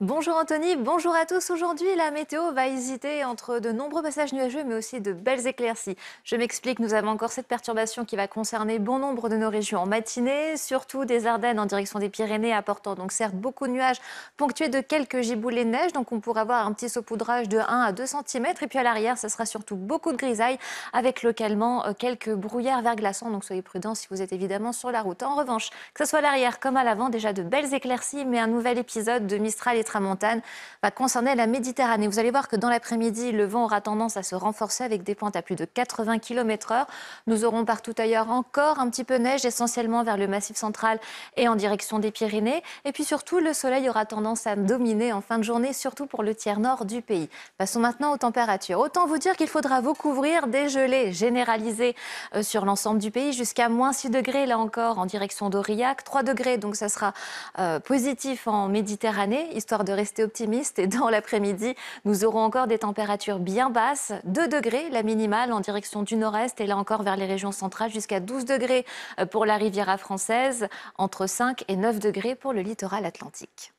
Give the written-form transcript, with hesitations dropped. Bonjour Anthony, bonjour à tous. Aujourd'hui, la météo va hésiter entre de nombreux passages nuageux mais aussi de belles éclaircies. Je m'explique, nous avons encore cette perturbation qui va concerner bon nombre de nos régions en matinée, surtout des Ardennes en direction des Pyrénées, apportant donc certes beaucoup de nuages ponctués de quelques giboulées de neige. Donc on pourra avoir un petit saupoudrage de 1 à 2 cm. Et puis à l'arrière, ça sera surtout beaucoup de grisailles avec localement quelques brouillards verglaçants. Donc soyez prudents si vous êtes évidemment sur la route. En revanche, que ce soit à l'arrière comme à l'avant, déjà de belles éclaircies mais un nouvel épisode de Mistral et Montagne va concerner la Méditerranée. Vous allez voir que dans l'après-midi, le vent aura tendance à se renforcer avec des pentes à plus de 80 km/h. Nous aurons partout ailleurs encore un petit peu neige, essentiellement vers le massif central et en direction des Pyrénées. Et puis surtout, le soleil aura tendance à dominer en fin de journée, surtout pour le tiers nord du pays. Passons maintenant aux températures. Autant vous dire qu'il faudra vous couvrir des gelées généralisées sur l'ensemble du pays, jusqu'à -6 degrés, là encore, en direction d'Aurillac. 3 degrés, donc ça sera positif en Méditerranée, histoire de rester optimiste. Et dans l'après-midi, nous aurons encore des températures bien basses. 2 degrés, la minimale, en direction du nord-est et là encore vers les régions centrales, jusqu'à 12 degrés pour la riviera française, entre 5 et 9 degrés pour le littoral atlantique.